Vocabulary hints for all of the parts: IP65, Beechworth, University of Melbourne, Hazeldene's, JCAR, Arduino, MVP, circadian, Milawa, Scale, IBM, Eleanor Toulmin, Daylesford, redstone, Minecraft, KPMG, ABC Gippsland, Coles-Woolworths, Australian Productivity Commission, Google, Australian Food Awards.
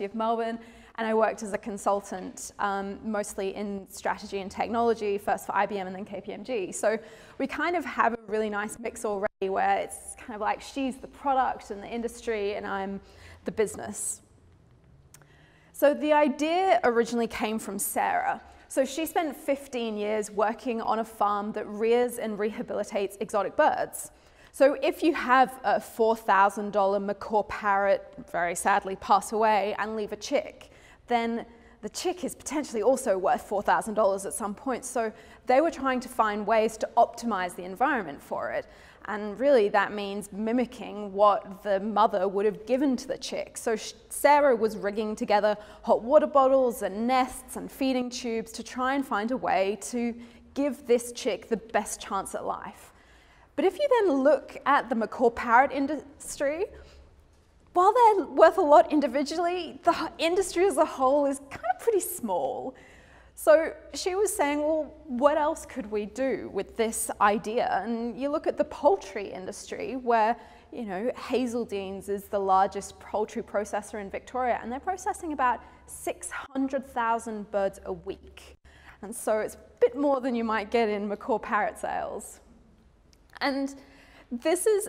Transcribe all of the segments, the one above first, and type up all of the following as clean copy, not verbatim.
University of Melbourne, and I worked as a consultant, mostly in strategy and technology, first for IBM and then KPMG. So we kind of have a really nice mix already where it's kind of like she's the product and the industry and I'm the business. So the idea originally came from Sarah. So she spent 15 years working on a farm that rears and rehabilitates exotic birds. So if you have a $4,000 macaw parrot, very sadly, pass away and leave a chick, then the chick is potentially also worth $4,000 at some point. So they were trying to find ways to optimize the environment for it. And really that means mimicking what the mother would have given to the chick. So Sarah was rigging together hot water bottles and nests and feeding tubes to try and find a way to give this chick the best chance at life. But if you then look at the macaw parrot industry, while they're worth a lot individually, the industry as a whole is kind of pretty small. So she was saying, well, what else could we do with this idea? And you look at the poultry industry where, you know, Hazeldene's is the largest poultry processor in Victoria, and they're processing about 600,000 birds a week. And so it's a bit more than you might get in macaw parrot sales. And this is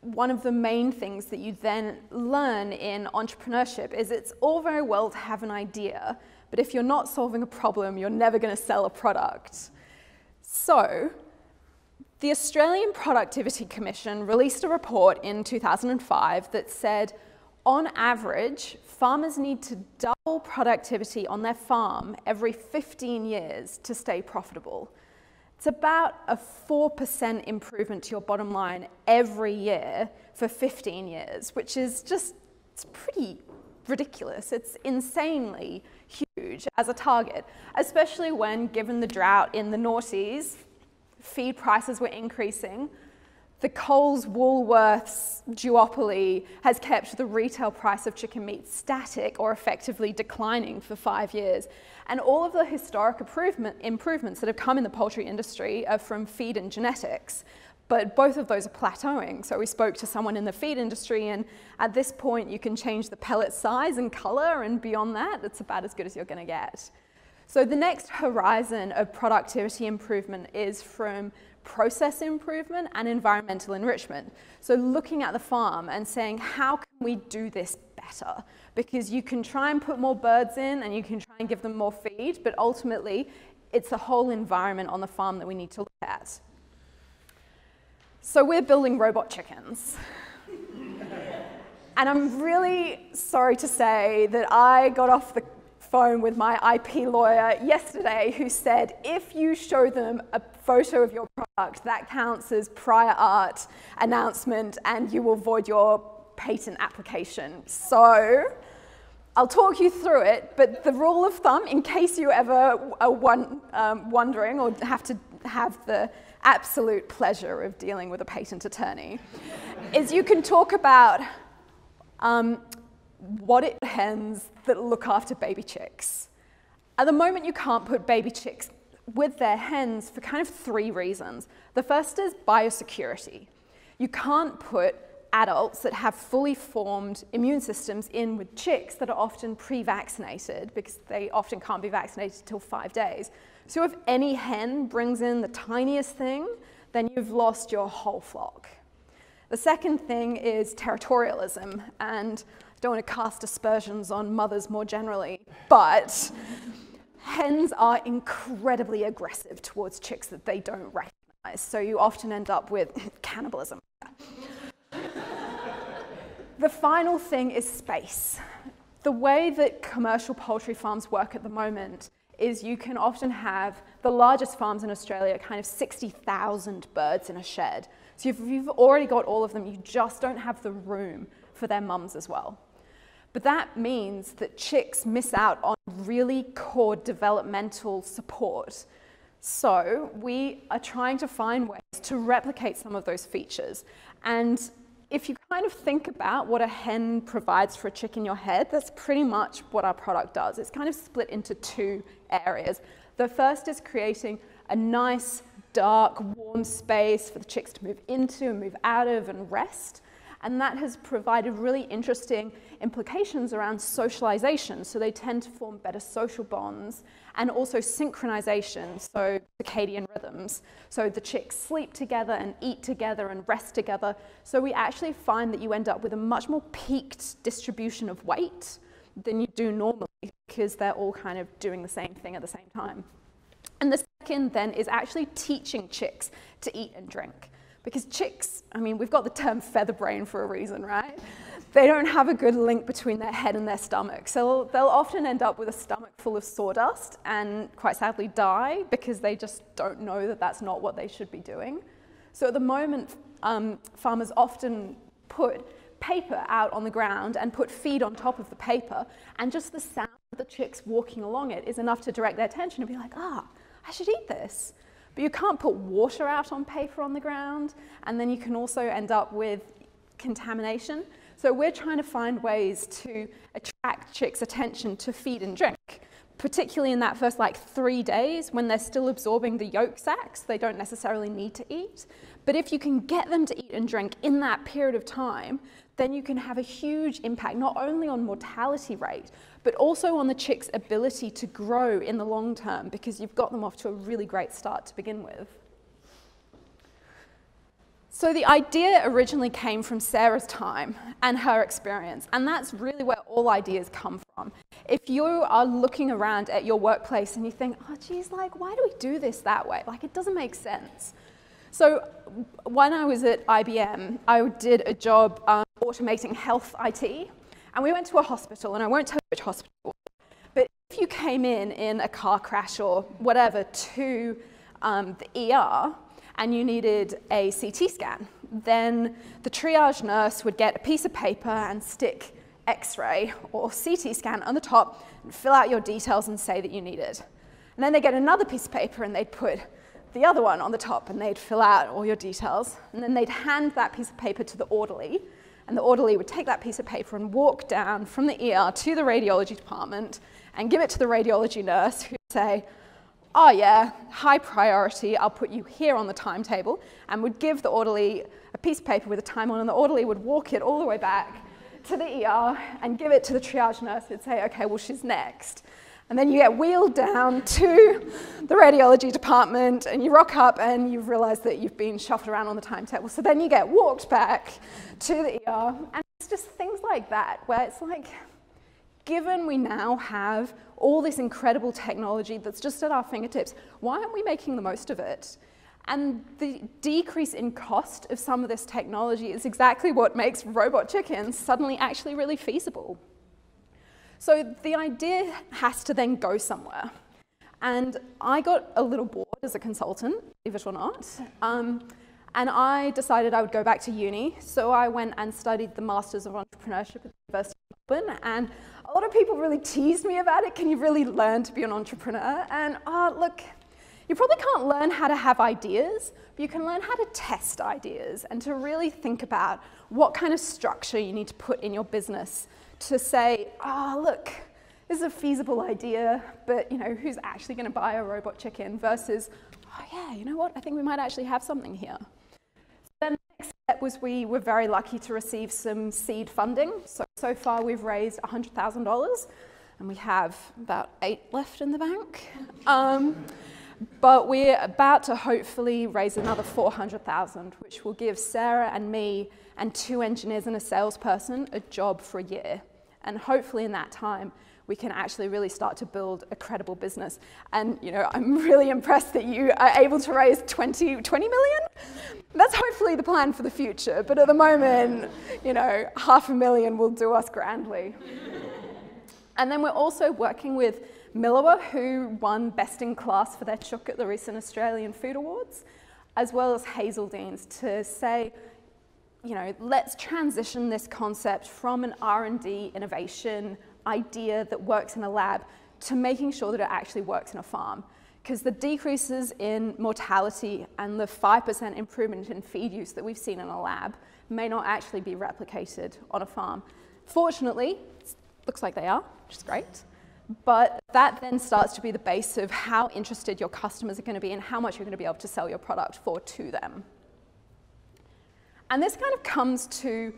one of the main things that you then learn in entrepreneurship is it's all very well to have an idea, but if you're not solving a problem, you're never going to sell a product. So the Australian Productivity Commission released a report in 2005 that said, on average, farmers need to double productivity on their farm every 15 years to stay profitable. It's about a 4% improvement to your bottom line every year for 15 years, which is just, it's pretty ridiculous. It's insanely huge as a target, especially when, given the drought in the noughties, feed prices were increasing. The Coles-Woolworths duopoly has kept the retail price of chicken meat static or effectively declining for 5 years. And all of the historic improvements that have come in the poultry industry are from feed and genetics. But both of those are plateauing. So we spoke to someone in the feed industry, and at this point you can change the pellet size and color, and beyond that, it's about as good as you're going to get. So the next horizon of productivity improvement is from process improvement and environmental enrichment. So looking at the farm and saying, how can we do this better? Because you can try and put more birds in and you can try and give them more feed, but ultimately it's the whole environment on the farm that we need to look at. So we're building robot chickens. And I'm really sorry to say that I got off the phone with my IP lawyer yesterday who said, if you show them a photo of your product, that counts as prior art announcement and you will void your patent application. So I'll talk you through it, but the rule of thumb, in case you ever are wondering or have to have the absolute pleasure of dealing with a patent attorney, is you can talk about what it hens that look after baby chicks. At the moment, you can't put baby chicks with their hens for kind of three reasons. The first is biosecurity. You can't put adults that have fully formed immune systems in with chicks that are often pre-vaccinated because they often can't be vaccinated till 5 days. So if any hen brings in the tiniest thing, then you've lost your whole flock. The second thing is territorialism, and I don't want to cast aspersions on mothers more generally, but hens are incredibly aggressive towards chicks that they don't recognize, so you often end up with cannibalism. The final thing is space. The way that commercial poultry farms work at the moment is you can often have the largest farms in Australia, kind of 60,000 birds in a shed. So if you've already got all of them, you just don't have the room for their mums as well. But that means that chicks miss out on really core developmental support. So we are trying to find ways to replicate some of those features. And if you kind of think about what a hen provides for a chick in your head, that's pretty much what our product does. It's kind of split into two areas. The first is creating a nice, dark, warm space for the chicks to move into and move out of and rest. and that has provided really interesting implications around socialization. So they tend to form better social bonds, and also synchronization, so circadian rhythms. So the chicks sleep together and eat together and rest together. So we actually find that you end up with a much more peaked distribution of weight than you do normally, because they're all kind of doing the same thing at the same time. And the second then is actually teaching chicks to eat and drink. Because chicks, I mean, we've got the term feather brain for a reason, right? They don't have a good link between their head and their stomach. So they'll often end up with a stomach full of sawdust and quite sadly die because they just don't know that that's not what they should be doing. So at the moment, farmers often put paper out on the ground and put feed on top of the paper, and just the sound of the chicks walking along it is enough to direct their attention and be like, ah, I should eat this. But you can't put water out on paper on the ground, and then you can also end up with contamination. So we're trying to find ways to attract chicks' attention to feed and drink, particularly in that first 3 days when they're still absorbing the yolk sacs. They don't necessarily need to eat. But if you can get them to eat and drink in that period of time, then you can have a huge impact not only on mortality rate, but also on the chick's ability to grow in the long term, because you've got them off to a really great start to begin with. So the idea originally came from Sarah's time and her experience, and that's really where all ideas come from. If you are looking around at your workplace and you think, oh geez, why do we do this that way? It doesn't make sense. So when I was at IBM, I did a job automating health IT, and we went to a hospital, and I won't tell you which hospital, but if you came in a car crash or whatever to the ER and you needed a CT scan, then the triage nurse would get a piece of paper and stick X-ray or CT scan on the top and fill out your details and say that you need it. And then they get another piece of paper and they'd put the other one on the top and they'd fill out all your details, and then they'd hand that piece of paper to the orderly, and the orderly would take that piece of paper and walk down from the ER to the radiology department and give it to the radiology nurse, who'd say, oh yeah, high priority, I'll put you here on the timetable, and would give the orderly a piece of paper with a time on, and the orderly would walk it all the way back to the ER and give it to the triage nurse, who'd say, okay, well, she's next. And then you get wheeled down to the radiology department and you rock up and you realise that you've been shuffled around on the timetable. So then you get walked back to the ER, and it's just things like that where it's like, given we now have all this incredible technology that's just at our fingertips, why aren't we making the most of it? And the decrease in cost of some of this technology is exactly what makes robot chickens suddenly actually really feasible. So the idea has to then go somewhere. And I got a little bored as a consultant, believe it or not. And I decided I would go back to uni. So I went and studied the Masters of Entrepreneurship at the University of Melbourne. And a lot of people really teased me about it. Can you really learn to be an entrepreneur? And look, you probably can't learn how to have ideas, but you can learn how to test ideas and to really think about what kind of structure you need to put in your business to say, oh, look, this is a feasible idea, but who's actually going to buy a robot chicken versus, oh yeah, you know what, I think we might actually have something here. Then the next step was we were very lucky to receive some seed funding. So far we've raised $100,000 and we have about 8 left in the bank. But we're about to hopefully raise another $400,000, which will give Sarah and me and 2 engineers and a salesperson a job for a year. And hopefully in that time, we can actually really start to build a credible business. And I'm really impressed that you are able to raise 20 million? That's hopefully the plan for the future. But at the moment, $500,000 will do us grandly. And then we're also working with Milawa, who won Best in Class for their chook at the recent Australian Food Awards, as well as Hazeldene's, to say, let's transition this concept from an R&D innovation idea that works in a lab to making sure that it actually works in a farm. Because the decreases in mortality and the 5% improvement in feed use that we've seen in a lab may not actually be replicated on a farm. Fortunately, it looks like they are, which is great. But that then starts to be the base of how interested your customers are going to be and how much you're going to be able to sell your product for to them. And this kind of comes to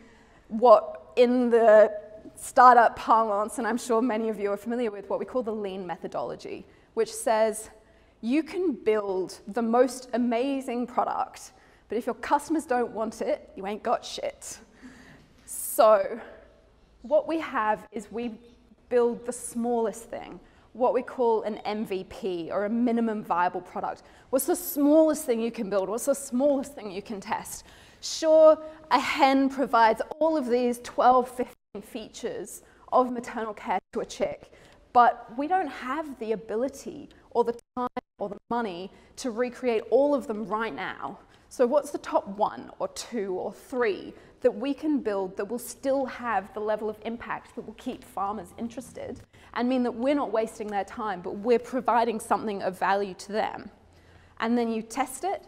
what in the startup parlance, and I'm sure many of you are familiar with, what we call the lean methodology, which says you can build the most amazing product, but if your customers don't want it, you ain't got shit. So what we have is we build the smallest thing, what we call an MVP, or a minimum viable product. What's the smallest thing you can build? What's the smallest thing you can test? Sure, a hen provides all of these 12, 15 features of maternal care to a chick, but we don't have the ability or the time or the money to recreate all of them right now. So what's the top one or two or three that we can build that will still have the level of impact that will keep farmers interested and mean that we're not wasting their time, but we're providing something of value to them? And then you test it,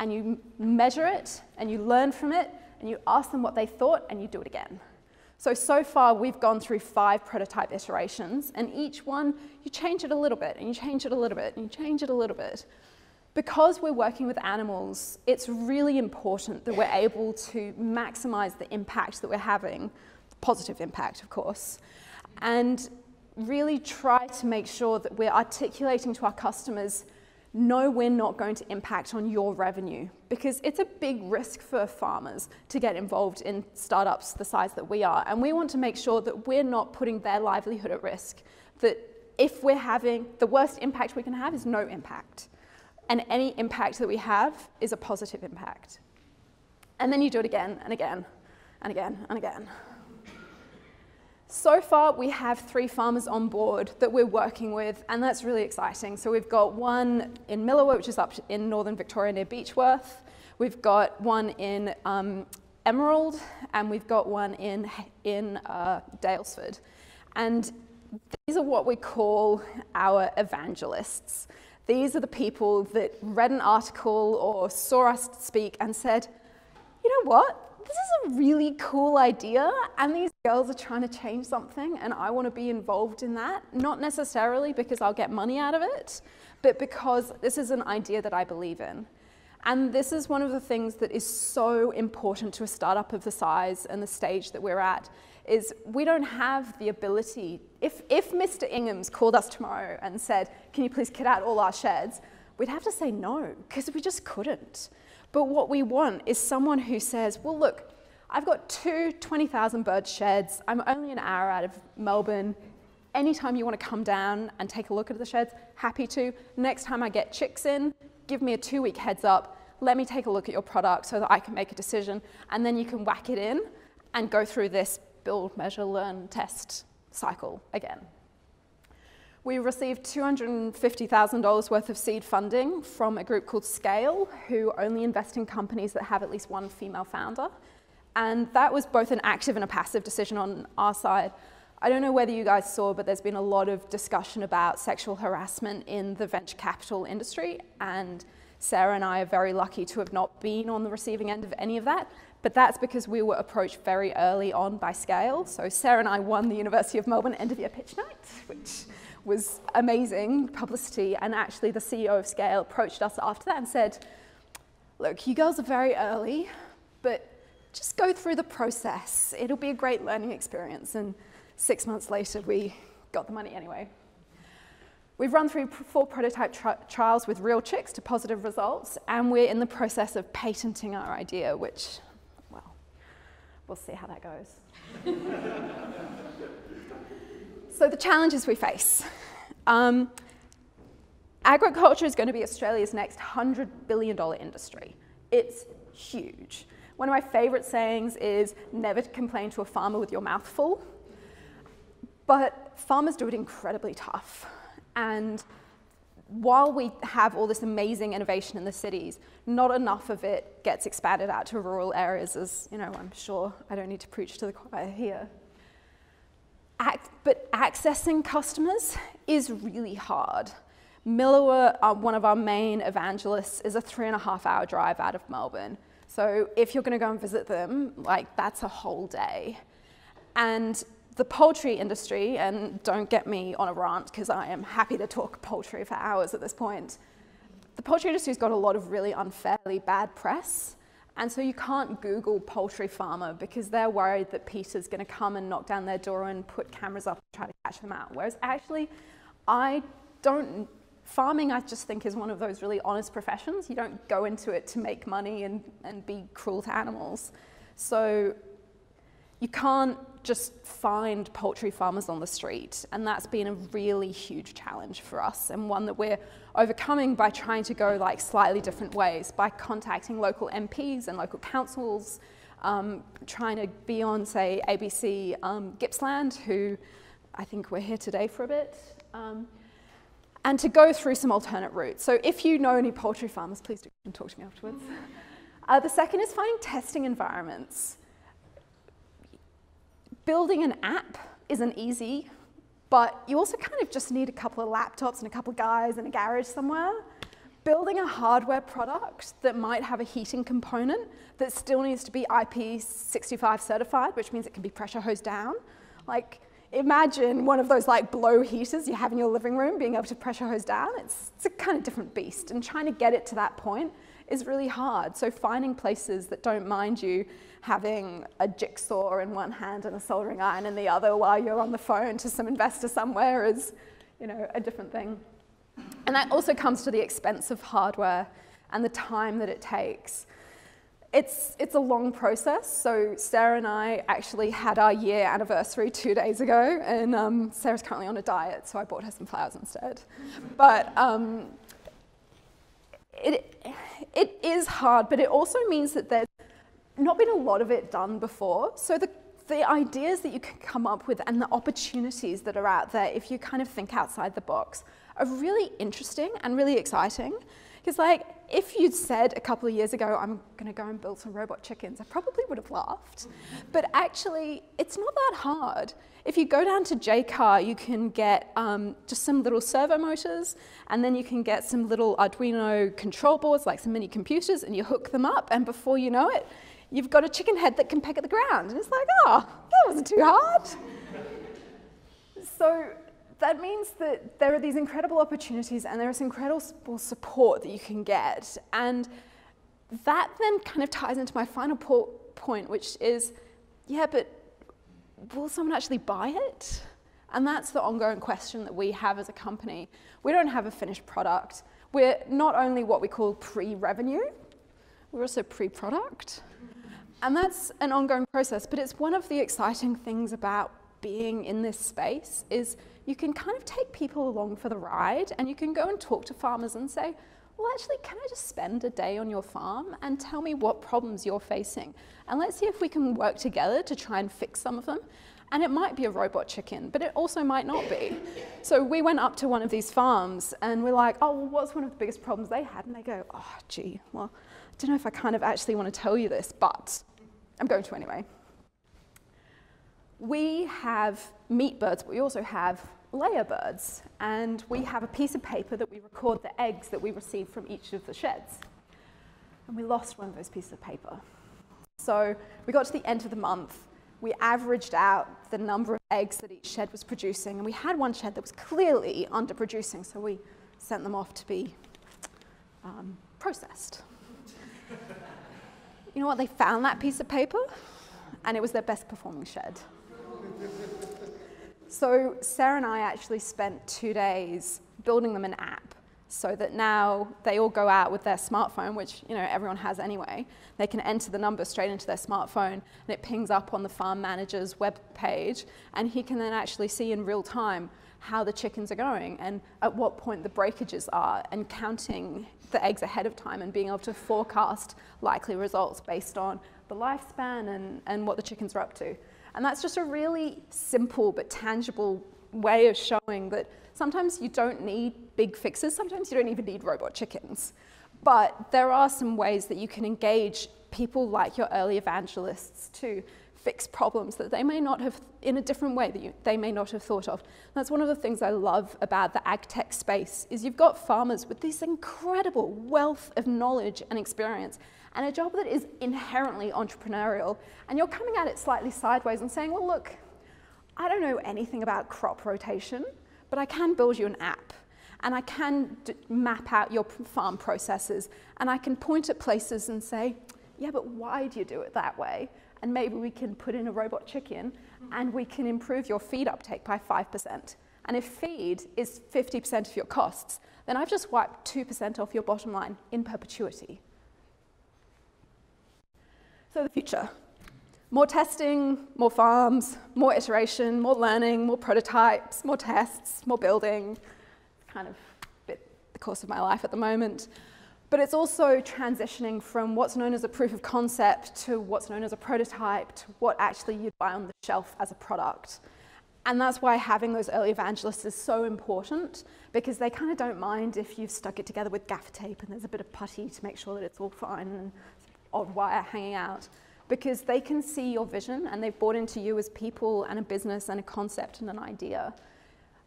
and you measure it, and you learn from it, and you ask them what they thought, and you do it again. So far, we've gone through 5 prototype iterations, and each one, you change it a little bit, and you change it a little bit, and you change it a little bit. Because we're working with animals, it's really important that we're able to maximize the impact that we're having, positive impact, of course, and really try to make sure that we're articulating to our customers, no, we're not going to impact on your revenue, because it's a big risk for farmers to get involved in startups the size that we are, and we want to make sure that we're not putting their livelihood at risk, that if we're having, the worst impact we can have is no impact. And any impact that we have is a positive impact. And then you do it again and again and again and again. So far, we have 3 farmers on board that we're working with, and that's really exciting. So we've got one in Milawa, which is up in northern Victoria near Beechworth. We've got one in Emerald, and we've got one in Daylesford. And these are what we call our evangelists. These are the people that read an article or saw us speak and said, you know what, this is a really cool idea, and these girls are trying to change something, and I want to be involved in that. Not necessarily because I'll get money out of it, but because this is an idea that I believe in. And this is one of the things that is so important to a startup of the size and the stage that we're at, is we don't have the ability. If Mr. Ingham's called us tomorrow and said, can you please kit out all our sheds, we'd have to say no, because we just couldn't. But what we want is someone who says, well, look, I've got 2 20,000 bird sheds. I'm only an hour out of Melbourne. Anytime you want to come down and take a look at the sheds, happy to. Next time I get chicks in, give me a 2-week heads up. Let me take a look at your product so that I can make a decision. And then you can whack it in and go through this build, measure, learn, test cycle again. We received $250,000 worth of seed funding from a group called Scale, who only invest in companies that have at least one female founder. And that was both an active and a passive decision on our side. I don't know whether you guys saw, but there's been a lot of discussion about sexual harassment in the venture capital industry, and Sarah and I are very lucky to have not been on the receiving end of any of that. But that's because we were approached very early on by Scale. So Sarah and I won the University of Melbourne end of year pitch night, which was amazing publicity. And actually the CEO of Scale approached us after that and said, look, you girls are very early, but just go through the process. It'll be a great learning experience. And 6 months later, we got the money anyway. We've run through 4 prototype trials with real chicks to positive results, and we're in the process of patenting our idea, which, we'll see how that goes. So the challenges we face. Agriculture is going to be Australia's next $100 billion industry. It's huge. One of my favourite sayings is, never complain to a farmer with your mouth full. But farmers do it incredibly tough. And while we have all this amazing innovation in the cities, not enough of it gets expanded out to rural areas, as you know, I'm sure I don't need to preach to the choir here. But accessing customers is really hard. Milawa, one of our main evangelists, is a 3.5-hour drive out of Melbourne. So if you're going to go and visit them, like, that's a whole day. And the poultry industry, and don't get me on a rant because I am happy to talk poultry for hours at this point, the poultry industry's got a lot of really unfairly bad press, And so you can't Google poultry farmer because they're worried that Peter's going to come and knock down their door and put cameras up and try to catch them out. Whereas actually, farming I just think is one of those really honest professions. You don't go into it to make money and be cruel to animals. So you can't just find poultry farmers on the street. And that's been a really huge challenge for us, and one that we're overcoming by trying to go like slightly different ways, by contacting local MPs and local councils, trying to be on, say, ABC Gippsland, who I think we're here today for a bit. And to go through some alternate routes. So if you know any poultry farmers, please do come and talk to me afterwards. The second is finding testing environments. Building an app isn't easy, but you also kind of just need a couple of laptops and a couple of guys in a garage somewhere. Building a hardware product that might have a heating component that still needs to be IP65 certified, which means it can be pressure hosed down. Like, imagine one of those like blow heaters you have in your living room being able to pressure hose down. It's a kind of different beast, and trying to get it to that point is really hard. So finding places that don't mind you having a jigsaw in one hand and a soldering iron in the other while you're on the phone to some investor somewhere is, you know, a different thing. And that also comes to the expense of hardware and the time that it takes. It's a long process. So Sarah and I actually had our year anniversary 2 days ago, and Sarah's currently on a diet, so I bought her some flowers instead. But it is hard, but it also means that there's not been a lot of it done before. So the ideas that you can come up with and the opportunities that are out there if you kind of think outside the box are really interesting and really exciting. Because like, if you'd said a couple of years ago, I'm going to go and build some robot chickens, I probably would have laughed. But actually, it's not that hard. If you go down to JCAR, you can get just some little servo motors, and then you can get some little Arduino control boards, like some mini computers, and you hook them up, and before you know it, you've got a chicken head that can peck at the ground. And it's like, oh, that wasn't too hard. So that means that there are these incredible opportunities and there is incredible support that you can get. And that then kind of ties into my final point, which is, yeah, but will someone actually buy it? And that's the ongoing question that we have as a company. We don't have a finished product. We're not only what we call pre-revenue, we're also pre-product. And that's an ongoing process, but it's one of the exciting things about being in this space is you can kind of take people along for the ride, and you can go and talk to farmers and say, well, actually, can I just spend a day on your farm and tell me what problems you're facing? And let's see if we can work together to try and fix some of them. And it might be a robot chicken, but it also might not be. So we went up to one of these farms and we're like, oh, well, what's one of the biggest problems they had? And they go, oh, gee, well, I don't know if I kind of actually want to tell you this, but I'm going to anyway. We have meat birds, but we also have layer birds. And we have a piece of paper that we record the eggs that we receive from each of the sheds. And we lost one of those pieces of paper. So we got to the end of the month. We averaged out the number of eggs that each shed was producing. And we had one shed that was clearly underproducing, so we sent them off to be processed. You know what? They found that piece of paper, and it was their best performing shed. So Sarah and I actually spent 2 days building them an app so that now they all go out with their smartphone, which, you know, everyone has anyway. They can enter the number straight into their smartphone, and it pings up on the farm manager's web page, and he can then actually see in real time how the chickens are going and at what point the breakages are, and counting the eggs ahead of time and being able to forecast likely results based on the lifespan and what the chickens are up to. And that's just a really simple but tangible way of showing that sometimes you don't need big fixes, sometimes you don't even need robot chickens. But there are some ways that you can engage people like your early evangelists to fix problems that they may not have, in a different way that they may not have thought of. And that's one of the things I love about the ag tech space, is you've got farmers with this incredible wealth of knowledge and experience, and a job that is inherently entrepreneurial, and you're coming at it slightly sideways and saying, well, look, I don't know anything about crop rotation, but I can build you an app, and I can map out your farm processes, and I can point at places and say, yeah, but why do you do it that way? And maybe we can put in a robot chicken and we can improve your feed uptake by 5%. And if feed is 50% of your costs, then I've just wiped 2% off your bottom line in perpetuity. So the future. More testing, more farms, more iteration, more learning, more prototypes, more tests, more building. It's kind of a bit the course of my life at the moment. But it's also transitioning from what's known as a proof of concept to what's known as a prototype to what actually you'd buy on the shelf as a product. And that's why having those early evangelists is so important, because they kind of don't mind if you've stuck it together with gaffer tape and there's a bit of putty to make sure that it's all fine and odd wire hanging out, because they can see your vision and they've bought into you as people and a business and a concept and an idea.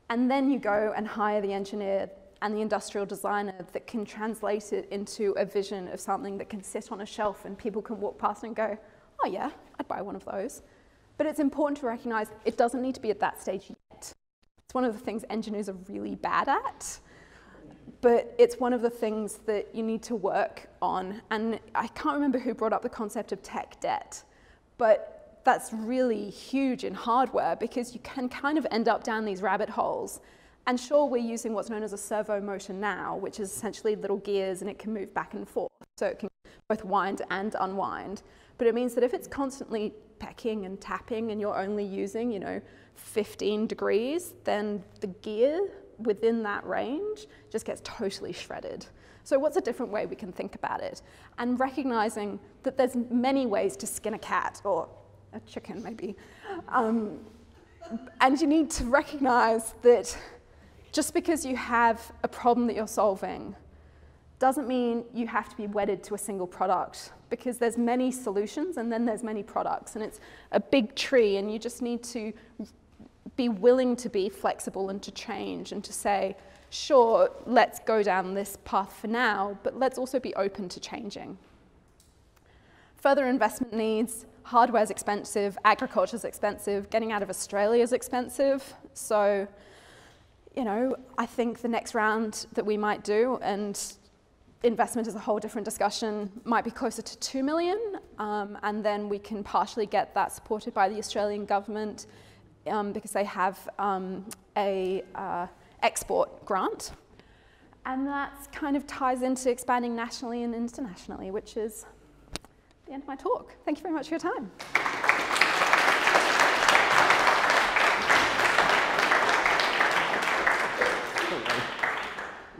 And then you go and hire the engineer and the industrial designer that can translate it into a vision of something that can sit on a shelf and people can walk past and go, oh yeah, I'd buy one of those. But it's important to recognize it doesn't need to be at that stage yet. It's one of the things engineers are really bad at, but it's one of the things that you need to work on. And I can't remember who brought up the concept of tech debt, but that's really huge in hardware because you can kind of end up down these rabbit holes. And sure, we're using what's known as a servo motor now, which is essentially little gears and it can move back and forth. So it can both wind and unwind. But it means that if it's constantly pecking and tapping and you're only using, 15 degrees, then the gear within that range just gets totally shredded. So what's a different way we can think about it? And recognizing that there's many ways to skin a cat or a chicken maybe. And you need to recognize that just because you have a problem that you're solving doesn't mean you have to be wedded to a single product, because there's many solutions and then there's many products, and it's a big tree, and you just need to be willing to be flexible and to change and to say, sure, let's go down this path for now, but let's also be open to changing. Further investment needs. Hardware's expensive, agriculture's expensive, getting out of Australia's expensive. So I think the next round that we might do, and investment is a whole different discussion, might be closer to 2 million, and then we can partially get that supported by the Australian government because they have a export grant. And that kind of ties into expanding nationally and internationally, which is the end of my talk. Thank you very much for your time.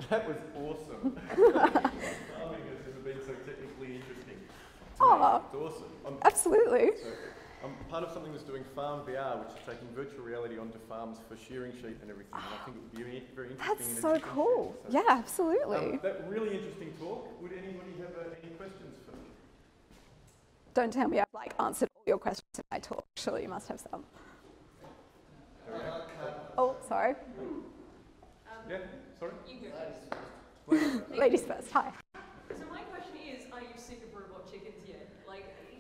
That was awesome. Oh my goodness, this has been so technically interesting. Oh, it's awesome. Absolutely. So, I'm part of something that's doing farm VR, which is taking virtual reality onto farms for shearing sheep and everything. And I think it would be very interesting. That's so cool. So, yeah, absolutely. That really interesting talk. Would anybody have any questions for me? Don't tell me I've answered all your questions in my talk. Surely you must have some. Oh, sorry. Yeah. Sorry? You go first. Ladies first, hi. So my question is, are you sick of robot chickens yet?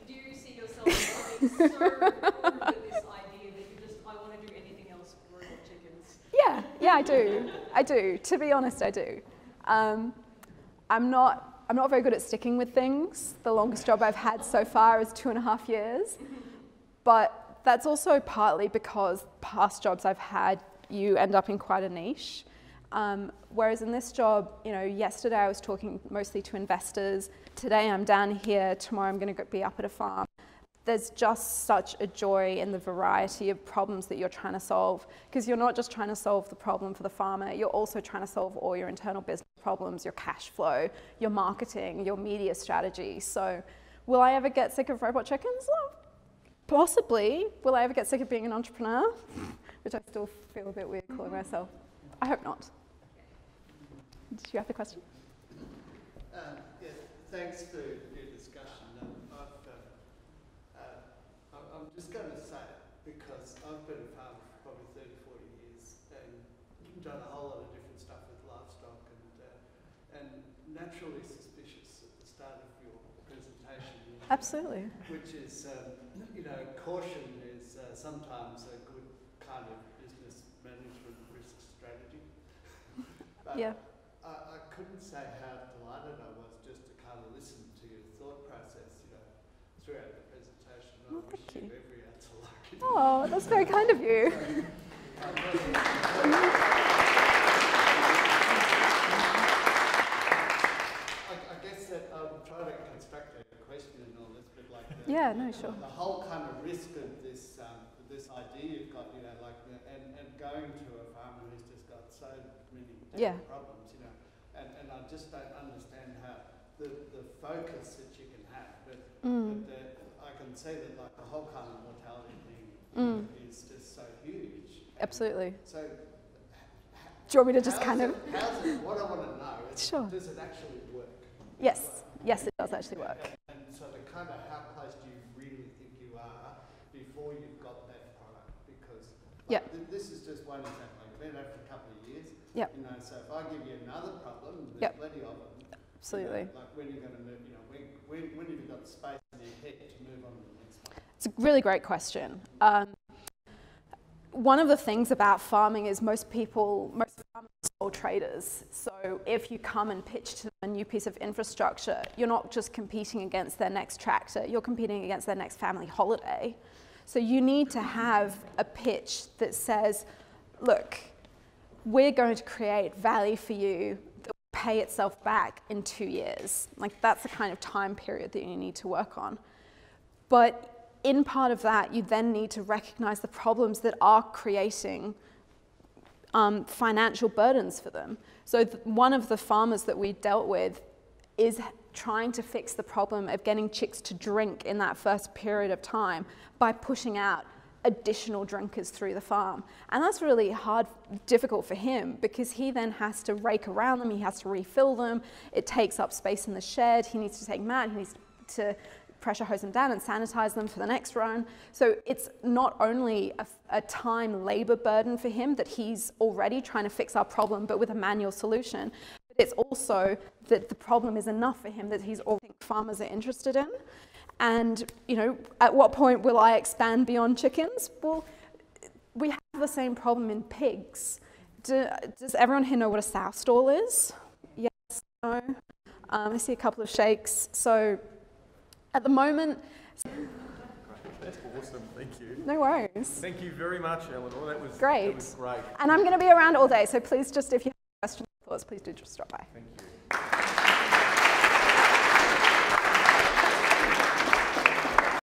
Do you see yourself becoming so bored with this idea that you just, I want to do anything else with robot chickens? Yeah, I do. I do. To be honest, I do. I'm not very good at sticking with things. The longest job I've had so far is 2.5 years. But that's also partly because past jobs I've had, you end up in quite a niche. Whereas in this job, yesterday I was talking mostly to investors. Today I'm down here. Tomorrow I'm going to be up at a farm. There's just such a joy in the variety of problems that you're trying to solve, because you're not just trying to solve the problem for the farmer. You're also trying to solve all your internal business problems, your cash flow, your marketing, your media strategy. So will I ever get sick of robot chickens? Well, possibly. Will I ever get sick of being an entrepreneur? Which I still feel a bit weird calling myself. I hope not. Did you have the question? Yeah, thanks for your discussion. I'm just going to say it because I've been a farmer for probably 30 or 40 years and done a whole lot of different stuff with livestock, and naturally suspicious at the start of your presentation. Absolutely. Whiwhich is, caution is sometimes a good kind of business management risk strategy. But yeah. I couldn't say how delighted I was just to kind of listen to your thought process. Oh, that's very kind of you. I guess that I'm trying to construct a question and all this, but like the, yeah, no, sure. The whole kind of risk of this this idea you've got, you know, like and going to a farmer who's just got so many yeah. problems, you know, and I just don't understand how the focus that you can have, but I can say that like the whole kind of mortality thing is just so huge. Absolutely. So, do you want me to just kind of? What I want to know is, sure. Does it actually work? Yes. Yes, it does actually work. And so, the kind of how close do you really think you are before you've got that product? Because like, yep. This is just one example. I've been out for a couple of years. Yeah. You know, so if I give you another problem, there's yep. plenty of them. Absolutely. You know, like when you're going to move, you know, when have you got the space in your head to move on to the next one? It's a really great question. One of the things about farming is most farmers are traders. So if you come and pitch to them a new piece of infrastructure, you're not just competing against their next tractor, you're competing against their next family holiday. So you need to have a pitch that says, look, we're going to create value for you pay itself back in 2 years. Like that's the kind of time period that you need to work on. But in part of that, you then need to recognize the problems that are creating financial burdens for them. So one of the farmers that we dealt with is trying to fix the problem of getting chicks to drink in that first period of time by pushing out additional drinkers through the farm. And that's really hard, difficult for him because he then has to rake around them, he has to refill them, it takes up space in the shed, he needs to take them out, he needs to pressure hose them down and sanitize them for the next run. So it's not only a time labor burden for him that he's already trying to fix our problem but with a manual solution, but it's also that the problem is enough for him that he's already farmers are interested in. And, you know, at what point will I expand beyond chickens? Well, we have the same problem in pigs. Does everyone here know what a sow stall is? Yes, no. I see a couple of shakes. So, at the moment... That's awesome, thank you. No worries. Thank you very much, Eleanor. That was great. And I'm going to be around all day, so please just, if you have questions or thoughts, please do just drop by. Thank you.